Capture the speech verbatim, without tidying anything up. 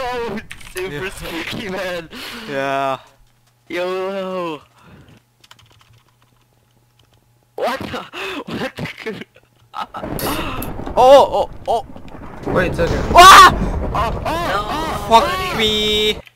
Yo, super yeah. Spooky, man. Yeah. Yo. What the? What the? Oh, oh, oh. Wait a second. Ah! Oh, oh, oh, fuck me.